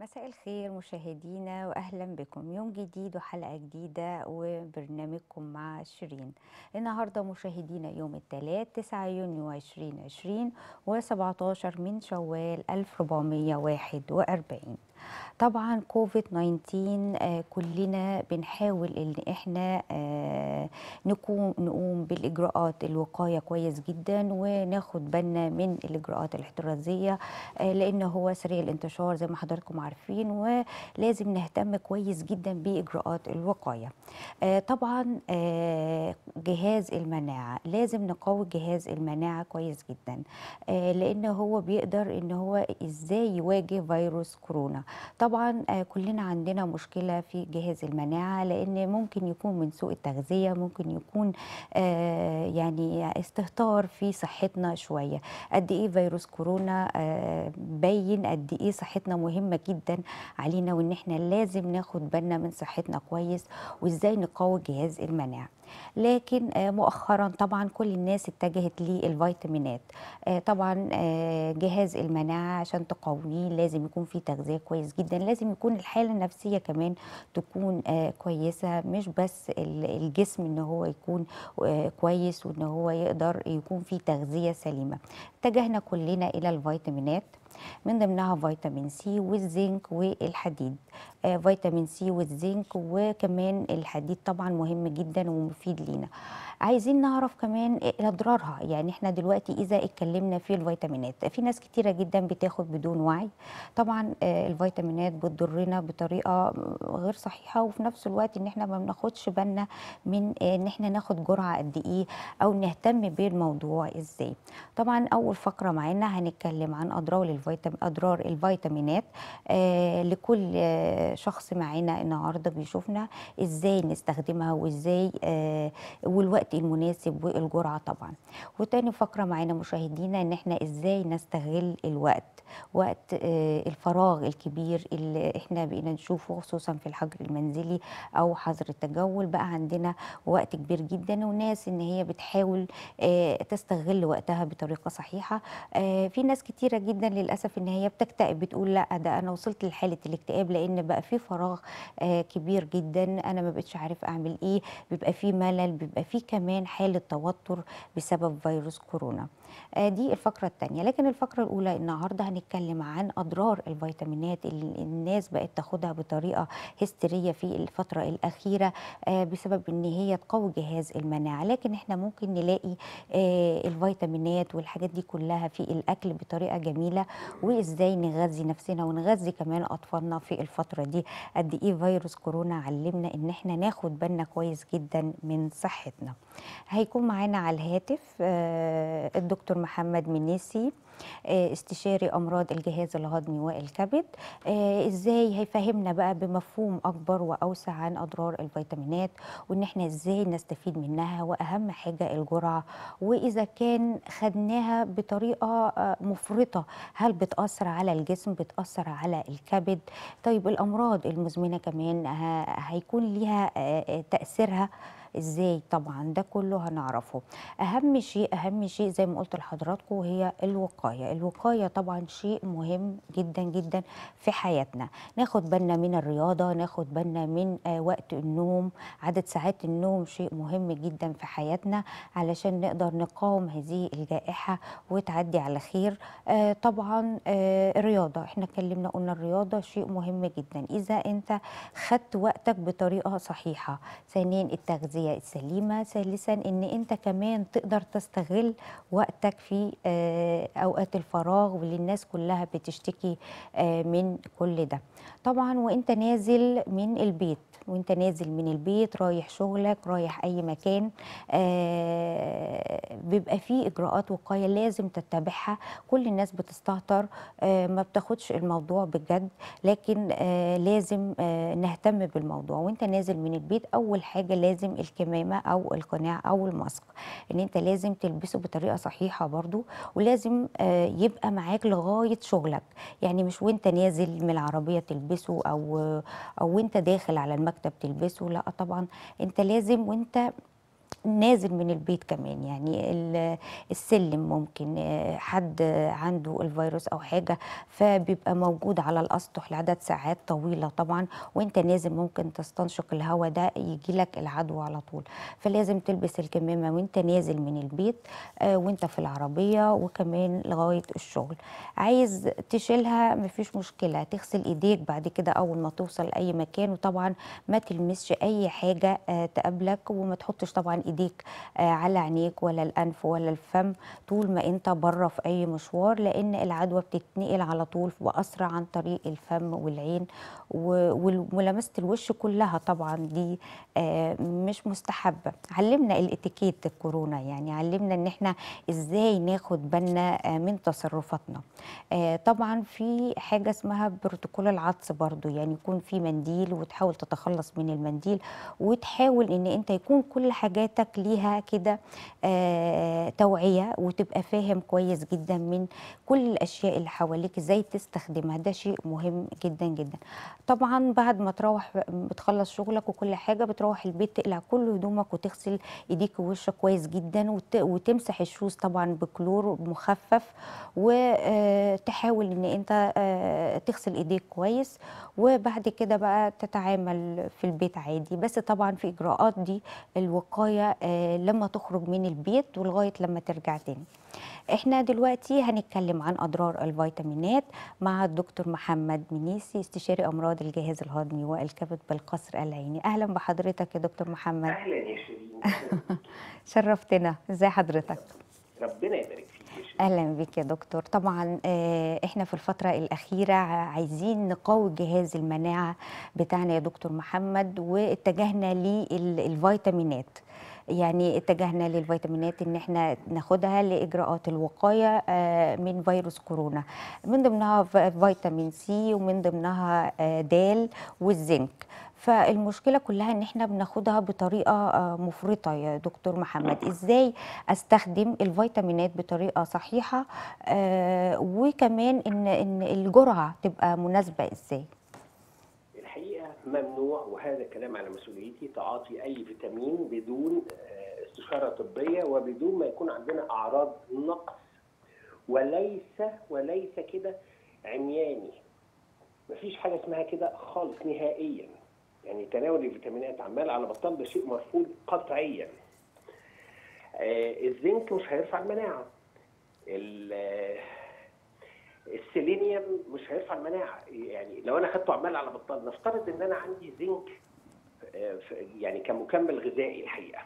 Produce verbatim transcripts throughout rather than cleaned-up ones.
مساء الخير مشاهدينا، واهلا بكم يوم جديد وحلقه جديده وبرنامجكم مع شيرين. النهارده مشاهدينا يوم الثلاث تسعة يونيو ألفين وعشرين و17 من شوال ألف وأربعمية وواحد وأربعين. طبعا كوفيد تسعتاشر كلنا بنحاول ان احنا نقوم نقوم بالاجراءات الوقايه كويس جدا وناخد بالنا من الاجراءات الاحترازيه لان هو سريع الانتشار زي ما حضراتكم عارفين، ولازم نهتم كويس جدا باجراءات الوقايه. طبعا جهاز المناعه لازم نقوي جهاز المناعه كويس جدا لان هو بيقدر ان هو ازاي يواجه فيروس كورونا. طبعا كلنا عندنا مشكله في جهاز المناعه لان ممكن يكون من سوء التغذيه، ممكن يكون يعني استهتار في صحتنا شويه. قد ايه فيروس كورونا بين قد ايه صحتنا مهمه جدا علينا وان احنا لازم ناخد بالنا من صحتنا كويس وازاي نقوي جهاز المناعه. لكن مؤخرا طبعا كل الناس اتجهت للفيتامينات. طبعا جهاز المناعه عشان تقويه لازم يكون في تغذيه كويس جدا، لازم يكون الحاله النفسيه كمان تكون كويسه، مش بس الجسم ان هو يكون كويس وان هو يقدر يكون في تغذيه سليمه. اتجهنا كلنا الى الفيتامينات من ضمنها فيتامين سي والزنك والحديد. آه فيتامين سي والزنك وكمان الحديد طبعا مهم جدا ومفيد لينا. عايزين نعرف كمان ايه اضرارها، يعني احنا دلوقتي اذا اتكلمنا في الفيتامينات في ناس كتيره جدا بتاخد بدون وعي. طبعا آه الفيتامينات بتضرنا بطريقه غير صحيحه، وفي نفس الوقت ان احنا ما بناخدش بالنا من آه ان احنا ناخد جرعه قد ايه او نهتم بالموضوع ازاي. طبعا اول فقره معانا هنتكلم عن اضرار اضرار الفيتامينات آه لكل آه شخص معانا النهارده بيشوفنا، ازاي نستخدمها وازاي آه والوقت المناسب والجرعه طبعا. وتاني فقره معانا مشاهدينا ان احنا ازاي نستغل الوقت، وقت آه الفراغ الكبير اللي احنا بقينا نشوفه خصوصا في الحجر المنزلي او حظر التجول. بقى عندنا وقت كبير جدا وناس ان هي بتحاول آه تستغل وقتها بطريقه صحيحه. آه في ناس كتيره جدا للاسف ان هي بتكتئب، بتقول لا ده انا وصلت لحاله الاكتئاب لان بقى في فراغ آه كبير جدا، انا ما بقتش عارف اعمل ايه، بيبقى في ملل، بيبقى في كمان حاله توتر بسبب فيروس كورونا. آه دي الفقره الثانيه. لكن الفقره الاولى النهارده هنتكلم عن اضرار الفيتامينات اللي الناس بقت تاخدها بطريقه هستيريه في الفتره الاخيره آه بسبب ان هي تقوي جهاز المناعه. لكن احنا ممكن نلاقي آه الفيتامينات والحاجات دي كلها في الاكل بطريقه جميله، وازاي نغذي نفسنا ونغذي كمان اطفالنا في الفتره دي. قد ايه فيروس كورونا علمنا ان احنا ناخد بالنا كويس جدا من صحتنا. هيكون معانا على الهاتف الدكتور محمد منيسي استشاري امراض الجهاز الهضمي والكبد، ازاي هيفهمنا بقى بمفهوم اكبر واوسع عن اضرار الفيتامينات وان احنا ازاي نستفيد منها، واهم حاجه الجرعه، واذا كان خدناها بطريقه مفرطه هل بتاثر على الجسم، بتاثر على الكبد. طيب الامراض المزمنه كمان هيكون ليها تاثيرها ازاي، طبعا ده كله هنعرفه. اهم شيء اهم شيء زي ما قلت لحضراتكم هي الوقايه. الوقايه طبعا شيء مهم جدا جدا في حياتنا، ناخد بالنا من الرياضه، ناخد بالنا من وقت النوم، عدد ساعات النوم شيء مهم جدا في حياتنا علشان نقدر نقاوم هذه الجائحه وتعدي على خير. آه طبعا آه الرياضه احنا اتكلمنا قلنا الرياضه شيء مهم جدا اذا انت خدت وقتك بطريقه صحيحه. ثانيا التغذيه السليمة. ثالثا ان انت كمان تقدر تستغل وقتك في اوقات الفراغ واللي الناس كلها بتشتكي من كل ده. طبعا وانت نازل من البيت، وانت نازل من البيت رايح شغلك رايح اي مكان آه بيبقى فيه اجراءات وقايه لازم تتبعها. كل الناس بتستهتر آه ما بتاخدش الموضوع بجد، لكن آه لازم آه نهتم بالموضوع. وانت نازل من البيت اول حاجه لازم الكمامه او القناع او الماسك ان انت لازم تلبسه بطريقه صحيحه برضو، ولازم آه يبقى معاك لغايه شغلك، يعني مش وانت نازل من العربيه تلبسه او او وانت داخل على المكتب تلبسه، لا طبعا انت لازم وانت نازل من البيت كمان، يعني السلم ممكن حد عنده الفيروس او حاجه فبيبقى موجود على الاسطح لعدد ساعات طويله طبعا، وانت نازل ممكن تستنشق الهواء ده يجي لك العدوى على طول، فلازم تلبس الكمامه وانت نازل من البيت وانت في العربيه وكمان لغايه الشغل. عايز تشيلها مفيش مشكله، تغسل ايديك بعد كده اول ما توصل اي مكان، وطبعا ما تلمسش اي حاجه تقابلك، وما تحطش طبعا ايديك على عينيك ولا الانف ولا الفم طول ما انت بره في اي مشوار، لان العدوى بتتنقل على طول واسرع عن طريق الفم والعين وملامسه الوش كلها طبعا دي مش مستحبه. علمنا الاتيكيت الكورونا، يعني علمنا ان احنا ازاي ناخد بالنا من تصرفاتنا. طبعا في حاجه اسمها بروتوكول العطس برضو، يعني يكون في منديل وتحاول تتخلص من المنديل، وتحاول ان انت يكون كل حاجاتك ليها كده آه توعية، وتبقى فاهم كويس جدا من كل الأشياء اللي حواليك ازاي تستخدمها، ده شيء مهم جدا جدا. طبعا بعد ما تروح بتخلص شغلك وكل حاجة بتروح البيت تقلع كل هدومك وتغسل ايديك ووشك كويس جدا، وت... وتمسح الشوز طبعا بكلور مخفف، وتحاول ان انت آه تغسل ايديك كويس، وبعد كده بقى تتعامل في البيت عادي. بس طبعا في إجراءات دي الوقاية لما تخرج من البيت ولغاية لما ترجع تاني. احنا دلوقتي هنتكلم عن أضرار الفيتامينات مع الدكتور محمد منيسي، استشاري أمراض الجهاز الهضمي والكبد بالقصر العيني. أهلا بحضرتك يا دكتور محمد. أهلا يا شيرين. شرفتنا، ازي حضرتك؟ ربنا يبارك فيك. اهلا بك يا دكتور. طبعا احنا في الفتره الاخيره عايزين نقوي جهاز المناعه بتاعنا يا دكتور محمد، واتجهنا للفيتامينات، يعني اتجهنا للفيتامينات ان احنا ناخدها لاجراءات الوقايه من فيروس كورونا، من ضمنها فيتامين سي ومن ضمنها د والزنك. فالمشكله كلها ان احنا بناخدها بطريقه مفرطه يا دكتور محمد، ازاي استخدم الفيتامينات بطريقه صحيحه آه وكمان ان ان الجرعه تبقى مناسبه ازاي؟ الحقيقه ممنوع، وهذا كلام على مسؤوليتي، تعاطي اي فيتامين بدون استشاره طبيه وبدون ما يكون عندنا اعراض نقص، وليس وليس كده عمياني، مفيش حاجه اسمها كده خالص نهائيا. يعني تناول الفيتامينات عمال على بطال ده شيء مرفوض قطعيا. آه الزنك مش هيرفع المناعه. السيلينيوم مش هيرفع المناعه، يعني لو انا خدته عمال على بطال، نفترض ان انا عندي زنك آه يعني كمكمل غذائي الحقيقه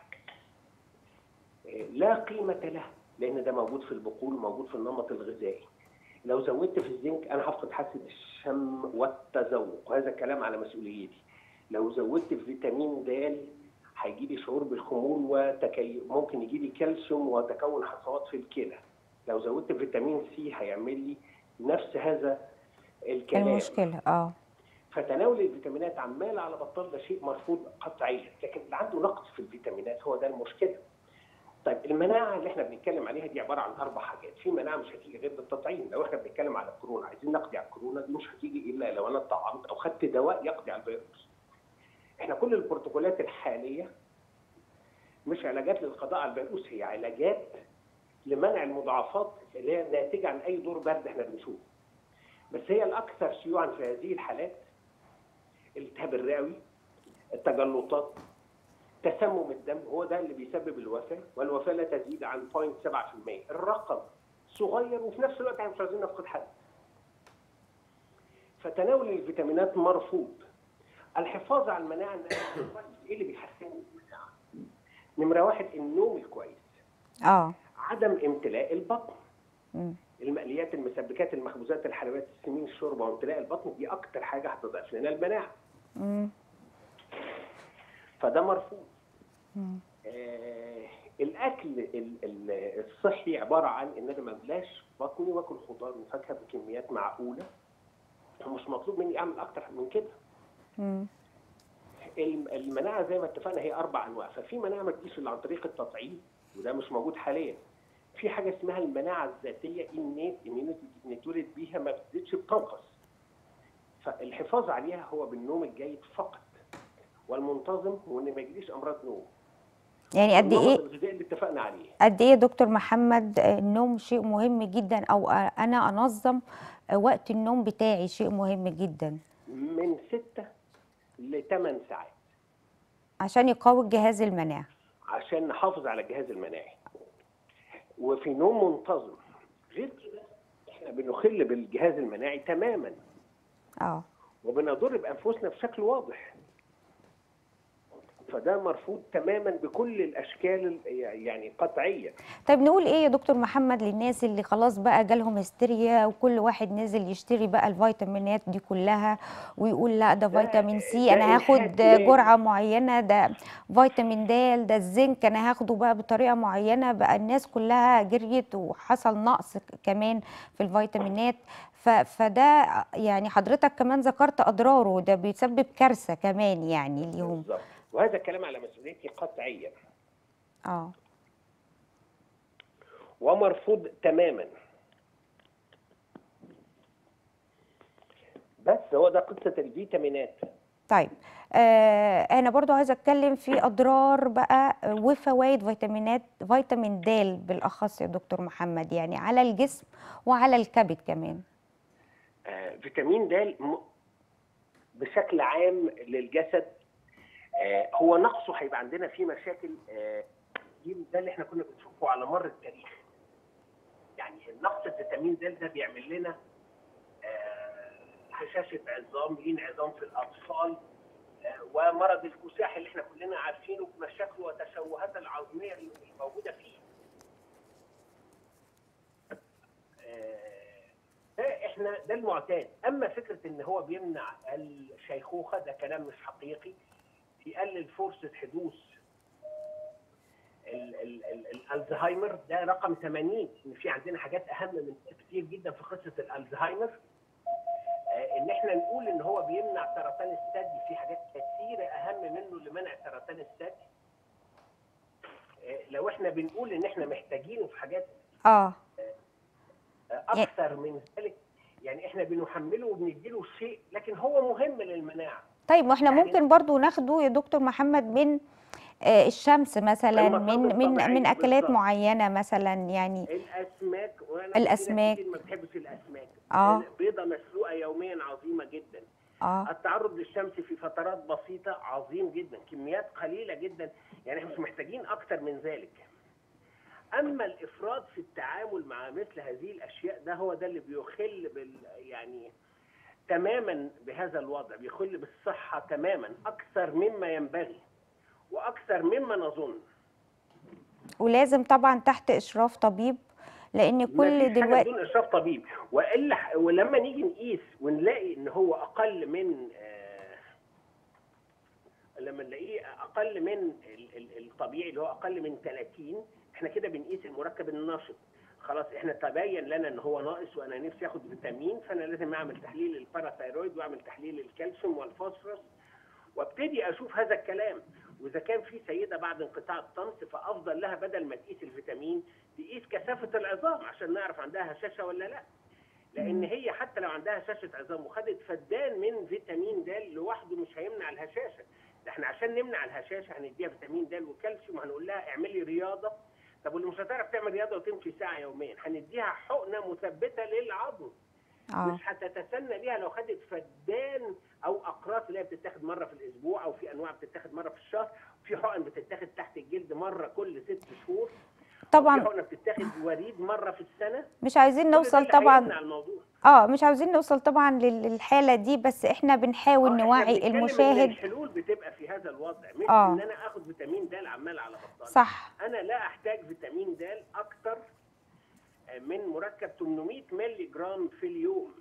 آه لا قيمه له، لان ده موجود في البقول وموجود في النمط الغذائي. لو زودت في الزنك انا هفقد حاسه الشم والتذوق، وهذا الكلام على مسؤوليتي. لو زودت في فيتامين د هيجي لي شعور بالخمول وتكي... ممكن يجي لي كالسيوم وتكون حصوات في الكلى. لو زودت في فيتامين سي هيعمل لي نفس هذا الكلام. المشكله اه فتناول الفيتامينات عمال على بطال ده شيء مرفوض قطعيا، لكن اللي عنده نقص في الفيتامينات هو ده المشكله. طيب المناعه اللي احنا بنتكلم عليها دي عباره عن اربع حاجات، في مناعه مش هتيجي غير بالتطعيم. لو احنا بنتكلم على الكورونا عايزين نقضي على الكورونا دي مش هتيجي الا لو انا اتطعمت او خدت دواء يقضي على الفيروس. احنا كل البروتوكولات الحاليه مش علاجات للقضاء على الفيروس، هي علاجات لمنع المضاعفات اللي هي ناتجه عن اي دور برد احنا بنشوفه. بس هي الاكثر شيوعا في هذه الحالات الالتهاب الرئوي، التجلطات، تسمم الدم، هو ده اللي بيسبب الوفاه، والوفاه لا تزيد عن صفر فاصلة سبعة بالمئة. الرقم صغير وفي نفس الوقت احنا مش عايزين نفقد حد. فتناول الفيتامينات مرفوض. الحفاظ على المناعه، النوم كويس، ايه اللي بيحسن المناعه؟ نمره واحد النوم الكويس. اه عدم امتلاء البطن. م. المقليات، المسبكات، المخبوزات، الحلويات، السمين، الشوربه، وامتلاء البطن دي اكتر حاجه هتضعف لنا المناعه. م. فده مرفوض. آه الاكل الصحي عباره عن ان انا ما املاش بطني واكل خضار وفاكهه بكميات معقوله، ومش مطلوب مني اعمل اكتر من كده. المناعه زي ما اتفقنا هي اربع انواع، ففي مناعه ما تجيش الا عن طريق التطعيم وده مش موجود حاليا. في حاجه اسمها المناعه الذاتيه، انيت اميونيتي بنتولد بيها ما بتزيدش بتنقص. فالحفاظ عليها هو بالنوم الجيد فقط والمنتظم، وان ما يجيليش امراض نوم. يعني قد ايه الغذائي اللي اتفقنا عليه. قد ايه دكتور محمد النوم شيء مهم جدا، او انا انظم وقت النوم بتاعي شيء مهم جدا؟ من ستة لثمان ساعات عشان يقوي الجهاز المناعي، عشان نحافظ على الجهاز المناعي. وفي نوم منتظم غير كده احنا بنخل بالجهاز المناعي تماما اه وبنضر بانفسنا بشكل واضح، فده مرفوض تماما بكل الاشكال يعني قطعيا. طيب نقول ايه يا دكتور محمد للناس اللي خلاص بقى جالهم هستيريا وكل واحد نازل يشتري بقى الفيتامينات دي كلها ويقول لا ده فيتامين سي انا هاخد جرعه معينه، ده فيتامين د، ده الزنك انا هاخده بقى بطريقه معينه، بقى الناس كلها جريت وحصل نقص كمان في الفيتامينات، فده يعني حضرتك كمان ذكرت اضراره، ده بيسبب كارثه كمان يعني اليوم. بالظبط، وهذا الكلام على مسؤوليتي قطعيا اه ومرفوض تماما. بس هو ده قصه الفيتامينات. طيب آه انا برضو عايزه اتكلم في اضرار بقى وفوائد فيتامينات فيتامين د بالاخص يا دكتور محمد، يعني على الجسم وعلى الكبد كمان. آه فيتامين د بشكل عام للجسد آه هو نقصه هيبقى عندنا فيه مشاكل، آه ده اللي احنا كنا بنشوفه على مر التاريخ. يعني نقص الفيتامين د ده بيعمل لنا آه هشاشه عظام، انعظام في الاطفال، آه ومرض الكساح اللي احنا كلنا عارفينه بمشاكله وتشوهات العظميه اللي موجوده فيه. آه ده احنا ده المعتاد. اما فكره ان هو بيمنع الشيخوخه ده كلام مش حقيقي، يقلل فرصة حدوث الزهايمر، ده رقم ثمانين، ان في عندنا حاجات اهم من كتير جدا في قصة الزهايمر. آه ان احنا نقول ان هو بيمنع سرطان الثدي، في حاجات كتيرة اهم منه لمنع سرطان الثدي. آه لو احنا بنقول ان احنا محتاجينه في حاجات اه اكثر من ذلك، يعني احنا بنحمله وبنديله شيء لكن هو مهم للمناعة. طيب واحنا ممكن برضو ناخده يا دكتور محمد من الشمس مثلا، من من من اكلات معينه مثلا، يعني الاسماك. وانا الاسماك ما بحبش الاسماك. اه بيضه مسلوقه يوميا عظيمه جدا. اه التعرض للشمس في فترات بسيطه عظيم جدا، كميات قليله جدا، يعني احنا مش محتاجين اكتر من ذلك. اما الافراط في التعامل مع مثل هذه الاشياء ده هو ده اللي بيخل بال يعني تماما بهذا الوضع، بيخل بالصحة تماما أكثر مما ينبغي وأكثر مما نظن. ولازم طبعا تحت إشراف طبيب، لأن كل دلوقتي بدون إشراف طبيب. وإلا ولما نيجي نقيس ونلاقي إن هو أقل من آه لما نلاقيه أقل من الطبيعي اللي هو أقل من ثلاثين، إحنا كده بنقيس المركب النشط. خلاص احنا تبين لنا ان هو ناقص وانا نفسي اخد فيتامين، فانا لازم اعمل تحليل الباراثايرويد واعمل تحليل الكالسيوم والفوسفورس وابتدي اشوف هذا الكلام. واذا كان في سيده بعد انقطاع الطمس فافضل لها بدل ما تقيس الفيتامين تقيس كثافه العظام عشان نعرف عندها هشاشه ولا لا، لان هي حتى لو عندها هشاشه عظام وخدت فدان من فيتامين د لوحده مش هيمنع الهشاشه. ده احنا عشان نمنع الهشاشه هنديها فيتامين د وكالسيوم، هنقول لها اعملي رياضه. طب واللي مش هتعرف تعمل رياضه وتمشي ساعه يومين هنديها حقنه مثبته للعظم. آه. مش هتتسنى ليها لو خدت فدان او اقراص اللي هي بتتاخد مره في الاسبوع، او في انواع بتتاخد مره في الشهر، في حقن بتتاخد تحت الجلد مره كل ست شهور. طبعا في حقنه بتتاخد وريد مره في السنه. مش عايزين نوصل طبعا اه مش عاوزين نوصل طبعا للحاله دي، بس احنا بنحاول آه نوعي المشاهد. الحلول بتبقى في هذا الوضع، مش آه. ان انا اخد فيتامين د عمال على بطال. صح، انا لا احتاج فيتامين د اكتر من مركب ثمانمائة مللي جرام في اليوم.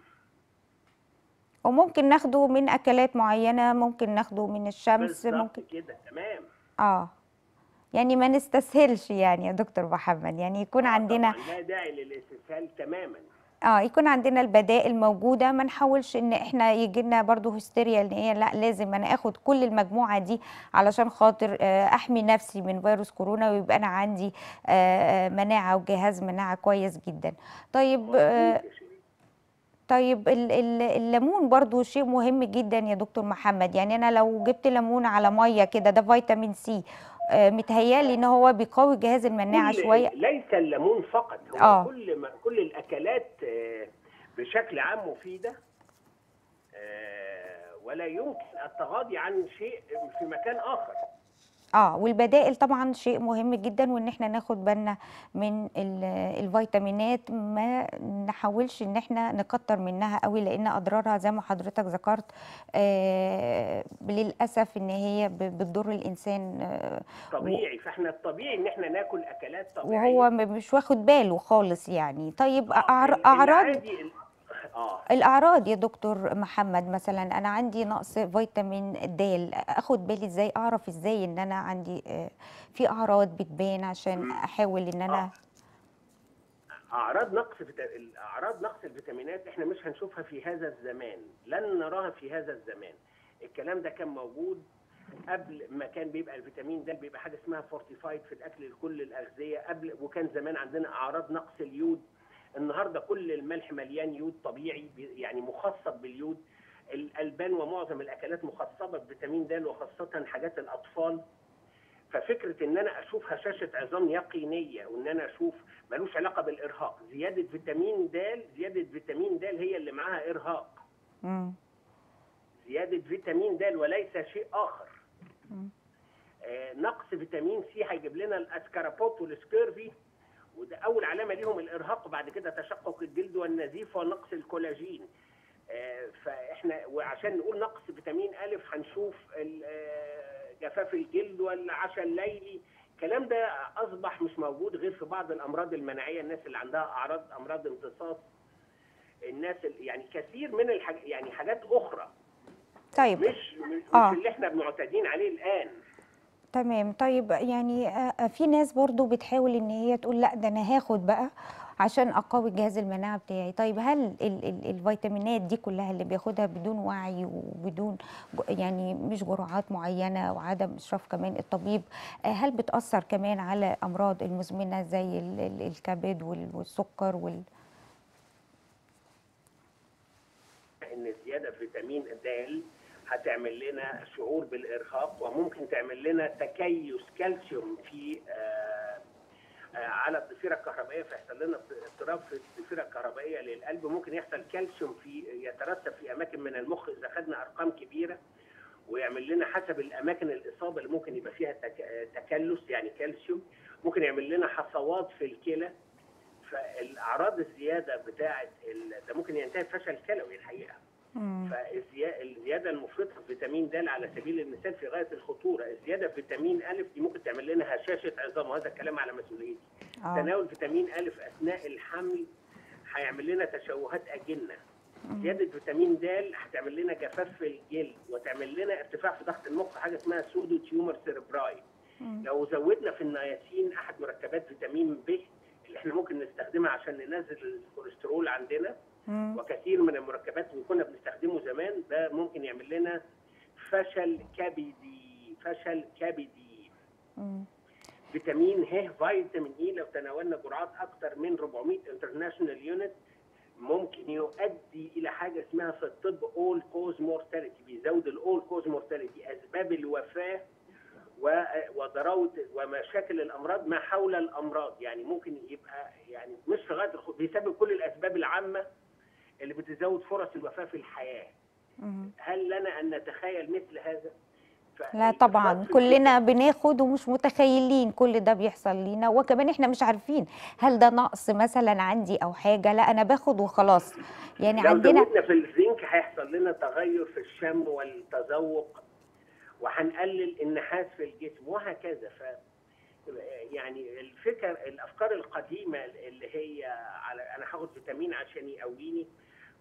وممكن ناخده من اكلات معينه، ممكن ناخده من الشمس، ممكن كده. تمام اه يعني ما نستسهلش يعني يا دكتور محمد، يعني يكون آه عندنا لا داعي للاستسهال تماما. اه يكون عندنا البدائل موجوده، ما نحاولش ان احنا يجي لنا برضه هستيريا ان هي لا لازم انا اخد كل المجموعه دي علشان خاطر احمي نفسي من فيروس كورونا ويبقى انا عندي مناعه وجهاز مناعه كويس جدا. طيب آه طيب الليمون برضو شيء مهم جدا يا دكتور محمد، يعني انا لو جبت ليمون على ميه كده ده فيتامين سي، متهيالي ان هو بيقوي الجهاز المناعه شويه. ليس الليمون فقط، هو آه. كل ما كل الاكلات بشكل عام مفيده، ولا يمكن التغاضي عن شيء في مكان اخر. اه والبدائل طبعا شيء مهم جدا، وان احنا ناخد بالنا من الفيتامينات، ما نحاولش ان احنا نكتر منها قوي لان اضرارها زي ما حضرتك ذكرت آه للاسف ان هي بتضر الانسان آه طبيعي، فاحنا الطبيعي ان احنا ناكل اكلات طبيعيه وهو مش واخد باله خالص يعني. طيب آه اعراض آه. الأعراض يا دكتور محمد، مثلا أنا عندي نقص فيتامين د، أخد بالي إزاي؟ أعرف إزاي إن أنا عندي في أعراض بتبان عشان أحاول إن أنا آه. أعراض نقص أعراض نقص الفيتامينات إحنا مش هنشوفها في هذا الزمان، لن نراها في هذا الزمان. الكلام ده كان موجود قبل ما كان بيبقى الفيتامين ده، بيبقى حاجة اسمها فورتيفايد في الأكل لكل الأغذية قبل، وكان زمان عندنا أعراض نقص اليود. النهارده كل الملح مليان يود طبيعي، يعني مخصب باليود. الالبان ومعظم الاكلات مخصبه بفيتامين د، وخاصه حاجات الاطفال. ففكره ان انا اشوف هشاشه عظام يقينيه، وان انا اشوف ملوش علاقه بالارهاق. زياده فيتامين د، زياده فيتامين د هي اللي معاها ارهاق. امم زياده فيتامين د وليس شيء اخر. امم آه نقص فيتامين سي هيجيب لنا الاسكاربوت والسكيرفي، وده أول علامة ليهم الإرهاق، وبعد كده تشقق الجلد والنزيف ونقص الكولاجين. آه فإحنا وعشان نقول نقص فيتامين أ هنشوف جفاف الجلد والعشاء الليلي. الكلام ده أصبح مش موجود غير في بعض الأمراض المناعية، الناس اللي عندها أعراض أمراض امتصاص، الناس يعني كثير من الحاج يعني حاجات أخرى. طيب مش مش آه. اللي إحنا معتادين عليه الآن. تمام. طيب يعني في ناس برضو بتحاول ان هي تقول لا ده انا هاخد بقى عشان اقوي جهاز المناعه بتاعي. طيب هل ال ال الفيتامينات دي كلها اللي بياخدها بدون وعي وبدون يعني مش جرعات معينه وعدم اشراف كمان الطبيب، هل بتاثر كمان على امراض المزمنه زي ال ال الكبد والسكر وال ان زياده فيتامين د هتعمل لنا شعور بالارهاق، وممكن تعمل لنا تكيس كالسيوم في آآ آآ على الضفيره الكهربائيه، فيحصل لنا اضطراب في الضفيره الكهربائيه للقلب. ممكن يحصل كالسيوم في يترسب في اماكن من المخ اذا خدنا ارقام كبيره، ويعمل لنا حسب الاماكن الاصابه اللي ممكن يبقى فيها تكلس يعني كالسيوم. ممكن يعمل لنا حصوات في الكلى. فالاعراض الزياده بتاعه ده ممكن ينتهي بفشل كلوي الحقيقه. فالزياده المفرطه في فيتامين د على سبيل المثال في غايه الخطوره، الزياده في فيتامين أ دي ممكن تعمل لنا هشاشه عظام، وهذا الكلام على مسؤوليتي. آه. تناول فيتامين أ اثناء الحمل هيعمل لنا تشوهات اجنه. مم. زياده فيتامين د هتعمل لنا جفاف في الجلد، وتعمل لنا ارتفاع في ضغط المخ، حاجه اسمها سودو تيومر سيربراي. لو زودنا في النياسين احد مركبات فيتامين ب اللي احنا ممكن نستخدمها عشان ننزل الكوليسترول عندنا، وكثير من المركبات اللي كنا بنستخدمه زمان، ده ممكن يعمل لنا فشل كبدي. فشل كبدي. فيتامين ه، فيتامين اي لو تناولنا جرعات اكثر من أربعمائة انترناشونال يونت ممكن يؤدي الى حاجه اسمها في الطب اول كوز مورتاليتي، بيزود الاول كوز مورتاليتي، اسباب الوفاه وضراوه ومشاكل الامراض ما حول الامراض. يعني ممكن يبقى يعني مش في غايه الخطوره، بيسبب كل الاسباب العامه اللي بتزود فرص الوفاة في الحياة. مم. هل لنا أن نتخيل مثل هذا؟ لا طبعا، كلنا بناخد ومش متخيلين كل ده بيحصل لينا، وكمان احنا مش عارفين هل ده نقص مثلا عندي او حاجه، لا انا باخد وخلاص يعني. لو عندنا لو زودنا في الزنك هيحصل لنا تغير في الشم والتذوق، وهنقلل النحاس في الجسم وهكذا. ف يعني الفكر الافكار القديمه اللي هي على انا هاخد فيتامين عشان يقويني،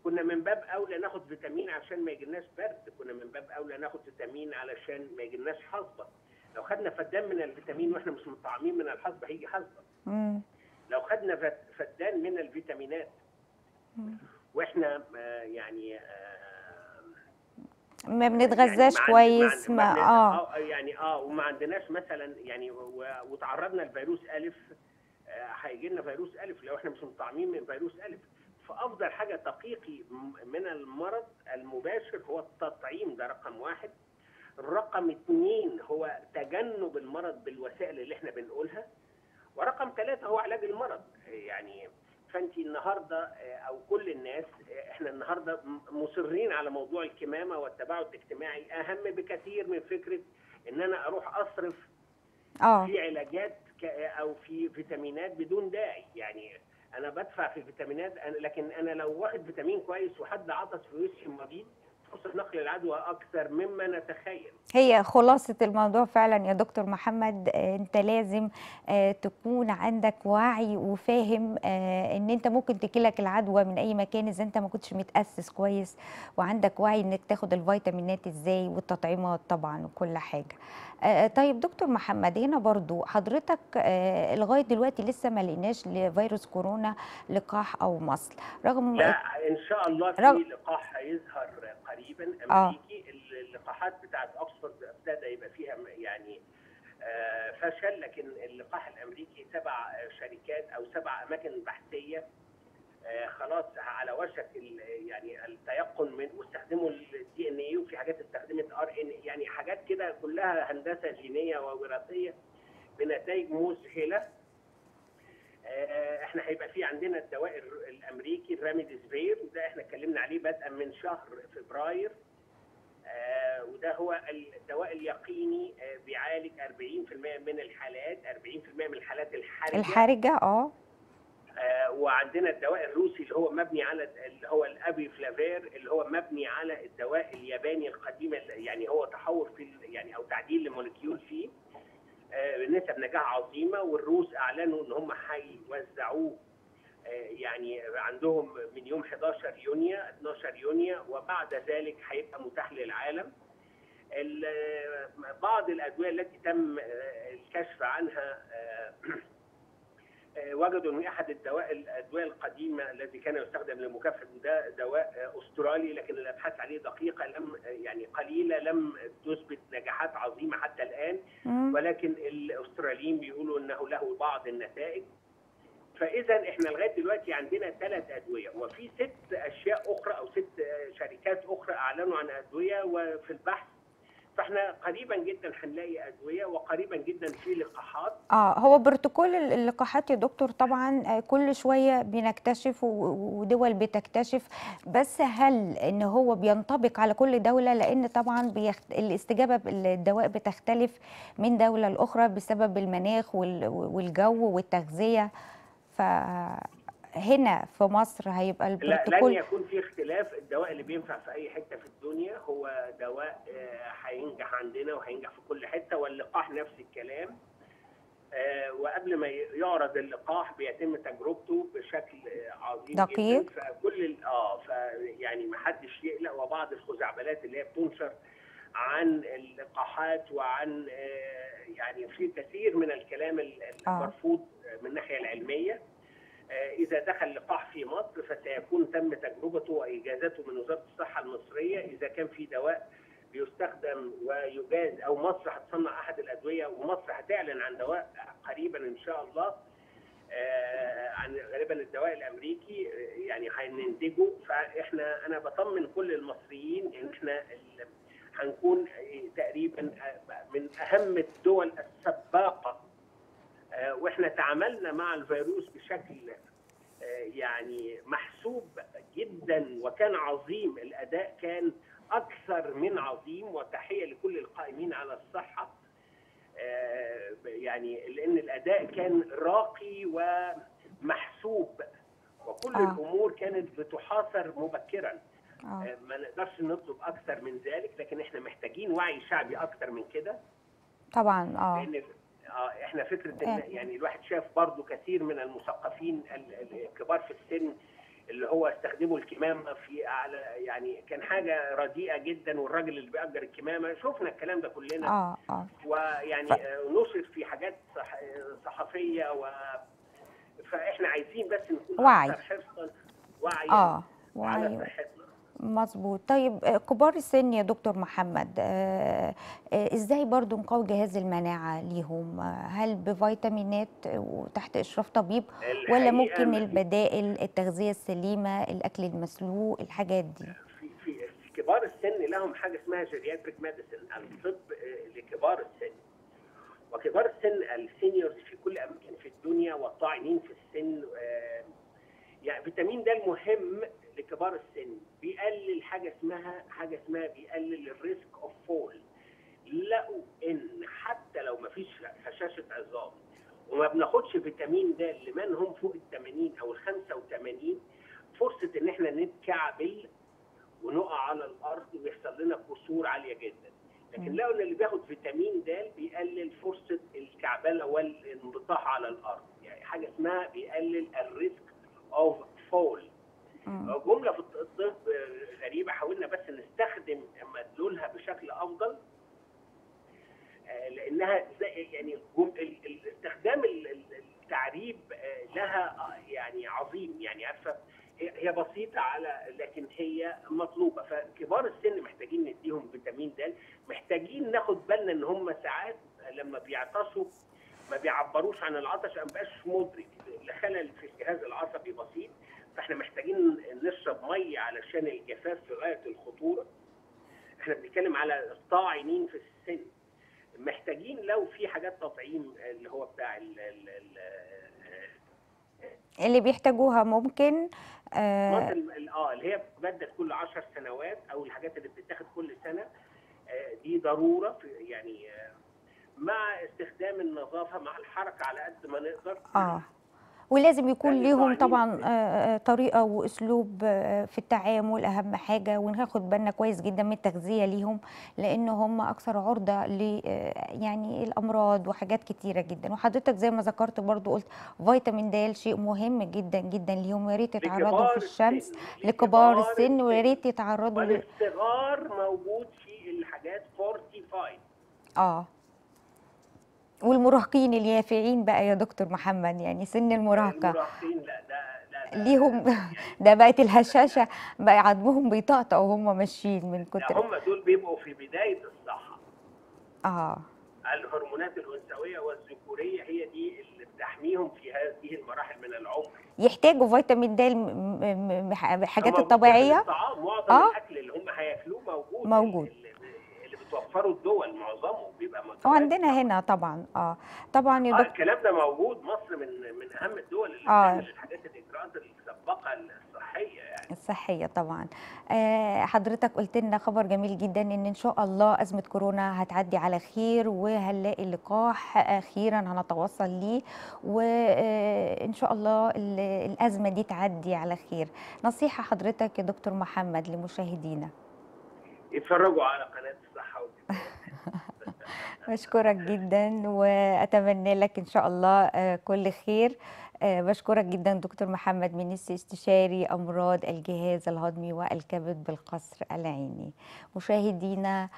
كنا من باب اولى ناخد فيتامين عشان ما يجيلناش برد، كنا من باب اولى ناخد فيتامين علشان ما يجيلناش حصبه. لو خدنا فدان من الفيتامين واحنا مش مطعمين من الحصبه هيجي حصبه. امم لو خدنا فدان من الفيتامينات واحنا يعني ما بنتغذاش يعني كويس ما, ما اه يعني اه وما عندناش مثلا يعني وتعرضنا لفيروس أ هيجي لنا فيروس أ لو احنا مش مطعمين من فيروس أ. فافضل حاجه تقيقي من المرض المباشر هو التطعيم، ده رقم واحد. رقم اثنين هو تجنب المرض بالوسائل اللي احنا بنقولها، ورقم ثلاثة هو علاج المرض. يعني فانت النهارده او كل الناس احنا النهارده مصرين على موضوع الكمامه والتباعد الاجتماعي اهم بكثير من فكره ان انا اروح اصرف أوه. في علاجات او في فيتامينات بدون داعي. يعني انا بدفع في فيتامينات، لكن انا لو واخد فيتامين كويس وحد عطس في وشي مريض، فرصه نقل العدوى اكثر مما نتخيل. هي خلاصه الموضوع فعلا يا دكتور محمد، انت لازم تكون عندك وعي وفاهم ان انت ممكن تجيلك العدوى من اي مكان اذا انت ما كنتش متاسس كويس، وعندك وعي انك تاخد الفيتامينات ازاي والتطعيمات طبعا وكل حاجه. طيب دكتور محمد، هنا برضو حضرتك لغايه دلوقتي لسه ما لقيناش لفيروس كورونا لقاح او مصل، رغم لا ان شاء الله في رغم... لقاح هيظهر قريبا امريكي. آه. اللقاحات بتاعه اوكسفورد ابتدى يبقى فيها يعني آه فشل، لكن اللقاح الامريكي سبع شركات او سبع اماكن بحثيه آه خلاص على وشك يعني التيقن من، واستخدموا الدي ان اي، وفي حاجات استخدمت ار ان، يعني حاجات كده كلها هندسه جينيه ووراثيه بنتائج مذهله. احنا هيبقى في عندنا الدواء الامريكي الراميديزفير، وده احنا اتكلمنا عليه بدءا من شهر فبراير، اه وده هو الدواء اليقيني، اه بيعالج أربعين بالمئة من الحالات، أربعين بالمئة من الحالات الحرجه الحرجه اه وعندنا الدواء الروسي اللي هو مبني على اللي هو الابي فلافير، اللي هو مبني على الدواء الياباني القديم، يعني هو تحول في يعني او تعديل لموليكيول فيه، نسب نجاح عظيمه. والروس اعلنوا ان هم هيوزعوه يعني عندهم من يوم حداشر يونيو اتناشر يونيو، وبعد ذلك هيبقى متاح للعالم. بعض الادويه التي تم الكشف عنها وجدوا ان احد الدواء الادويه القديمه الذي كان يستخدم لمكافحه ده دواء استرالي، لكن الابحاث عليه دقيقه لم يعني قليله لم تثبت نجاحات عظيمه حتى الان، ولكن الاستراليين بيقولوا انه له بعض النتائج. فاذا احنا لغايه دلوقتي عندنا ثلاث ادويه، وفي ست اشياء اخرى او ست شركات اخرى اعلنوا عن ادويه وفي البحث. فاحنا قريبا جدا هنلاقي ادويه، وقريبا جدا في لقاحات. اه هو بروتوكول اللقاحات يا دكتور طبعا كل شويه بنكتشف ودول بتكتشف، بس هل ان هو بينطبق على كل دوله؟ لان طبعا بيخت... الاستجابه للدواء بتختلف من دوله لاخرى بسبب المناخ وال... والجو والتغذيه. ف هنا في مصر هيبقى البروتوكول، لن يكون في اختلاف. الدواء اللي بينفع في اي حته في الدنيا هو دواء هينجح عندنا وهينجح في كل حته، واللقاح نفس الكلام. وقبل ما يعرض اللقاح بيتم تجربته بشكل عظيم دقيق، فكل اه فيعني ما حدش يقلق. وبعض الخزعبلات اللي هي بتنشر عن اللقاحات وعن يعني في كثير من الكلام المرفوض من الناحيه العلميه، إذا دخل لقاح في مصر فسيكون تم تجربته وإجازته من وزارة الصحة المصرية إذا كان في دواء بيستخدم ويجاز، أو مصر هتصنع أحد الأدوية، ومصر هتعلن عن دواء قريبا إن شاء الله، عن غالبا الدواء الأمريكي يعني هننتجه. فإحنا أنا بطمن كل المصريين إن إحنا هنكون تقريبا من أهم الدول السباقة، واحنا تعاملنا مع الفيروس بشكل يعني محسوب جدا، وكان عظيم الاداء، كان اكثر من عظيم. وتحيه لكل القائمين على الصحه، يعني لان الاداء كان راقي ومحسوب، وكل آه. الامور كانت بتحاصر مبكرا. آه. ما نقدرش نطلب اكثر من ذلك، لكن احنا محتاجين وعي شعبي اكثر من كده طبعا. اه اه احنا فكره ان يعني الواحد شاف برضو كثير من المثقفين الكبار في السن اللي هو استخدموا الكمامه في على يعني كان حاجه رديئه جدا، والراجل اللي بيأجر الكمامه شفنا الكلام ده كلنا. اه اه ويعني نشر في حاجات صح صحفيه، و فاحنا عايزين بس نكون وعي حرصا وعي اه وعي مظبوط. طيب كبار السن يا دكتور محمد، ازاي برضو نقوي جهاز المناعه ليهم؟ هل بفيتامينات وتحت اشراف طبيب، ولا ممكن البدائل، التغذيه السليمه، الاكل المسلوق، الحاجات دي؟ في في كبار السن لهم حاجه اسمها جيرياتريك ميديسن، الطب لكبار السن. وكبار السن السينيورز في كل اماكن في الدنيا والطاعنين في السن، يعني فيتامين د المهم لكبار السن بيقلل حاجه اسمها حاجه اسمها بيقلل الريسك اوف فول. لقوا ان حتى لو ما فيش هشاشه عظام وما بناخدش فيتامين د لمن هم فوق ال ثمانين او ال خمسة وثمانين، فرصه ان احنا نتكعبل ونقع على الارض ويحصل لنا كسور عاليه جدا. لكن لقوا ان اللي بياخد فيتامين د بيقلل فرصه الكعبله والانبطاح على الارض، يعني حاجه اسمها بيقلل الريسك اوف فول. جمله في الطب غريبه حاولنا بس نستخدم مدلولها بشكل افضل، لانها يعني استخدام التعريب لها يعني عظيم، يعني عارفه هي بسيطه على لكن هي مطلوبه. فكبار السن محتاجين نديهم فيتامين د، محتاجين ناخد بالنا ان هم ساعات لما بيعطشوا ما بيعبروش عن العطش، ما بقاش مدرك لخلل في الجهاز العصبي بسيط، فاحنا محتاجين نشرب ميه علشان الجفاف في غايه الخطوره. احنا بنتكلم على الطاعنين في السن. محتاجين لو في حاجات تطعيم اللي هو بتاع ال ال ال اللي بيحتاجوها ممكن اه اللي هي بتبدل كل عشر سنوات او الحاجات اللي بتتاخد كل سنه، دي ضروره يعني مع استخدام النظافه مع الحركه على قد ما نقدر. اه ولازم يكون ليهم طبعا طريقه واسلوب في التعامل اهم حاجه، وناخد بالنا كويس جدا من التغذيه ليهم، لان هم اكثر عرضه ل يعني الامراض وحاجات كتيره جدا. وحضرتك زي ما ذكرت برضو قلت فيتامين د شيء مهم جدا جدا ليهم، ويا ريت يتعرضوا في الشمس لكبار السن، ويا ريت يتعرضوا للصغار موجود في الحاجات فورتيفايد اه والمراهقين اليافعين بقى يا دكتور محمد، يعني سن المراهقه المراهقين لا ده ده ليهم ده بقت الهشاشه بقى عظمهم بيطقطق وهم ماشيين من كتر هم دول بيبقوا في بدايه الصحه. اه الهرمونات الانثويه والذكوريه هي دي اللي بتحميهم في هذه المراحل من العمر، يحتاجوا فيتامين د بالحاجات الطبيعيه. معظم آه. الاكل اللي هم هياكلوه موجود موجود بتوفروا الدول معظمه بيبقى وعندنا هنا طبعا. اه طبعا يا دكتور الكلام ده موجود، مصر من من اهم الدول اللي بتعمل الحاجات الاجراءات السباقه الصحيه يعني الصحيه طبعا. آه حضرتك قلت لنا خبر جميل جدا ان ان شاء الله ازمه كورونا هتعدي على خير، وهنلاقي لقاح اخيرا هنتوصل ليه، وان شاء الله الازمه دي تعدي على خير. نصيحه حضرتك يا دكتور محمد لمشاهدينا؟ اتفرجوا على قناه الصحه بشكرك جدا، واتمنى لك ان شاء الله كل خير. بشكرك جدا دكتور محمد منيسي، استشاري امراض الجهاز الهضمي والكبد بالقصر العيني. مشاهدينا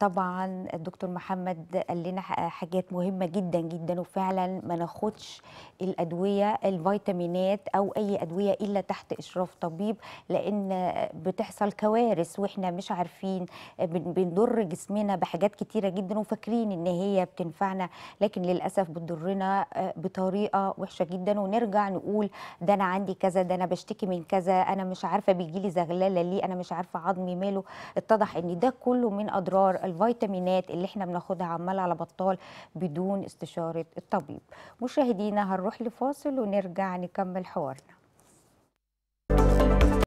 طبعا الدكتور محمد قال لنا حاجات مهمه جدا جدا، وفعلا ما ناخدش الادويه الفيتامينات او اي ادويه الا تحت اشراف طبيب، لان بتحصل كوارث واحنا مش عارفين، بنضر جسمنا بحاجات كتيره جدا وفاكرين ان هي بتنفعنا، لكن للاسف بتضرنا بطريقه وحشه جدا، ونرجع نقول ده انا عندي كذا، ده انا بشتكي من كذا، انا مش عارفه بيجيلي زغلله ليه، انا مش عارفه عظمي ماله. اتضح ان ده كله من أضرار الفيتامينات اللي احنا بناخدها عمال على بطال بدون استشارة الطبيب. مشاهدينا هنروح لفاصل ونرجع نكمل حوارنا.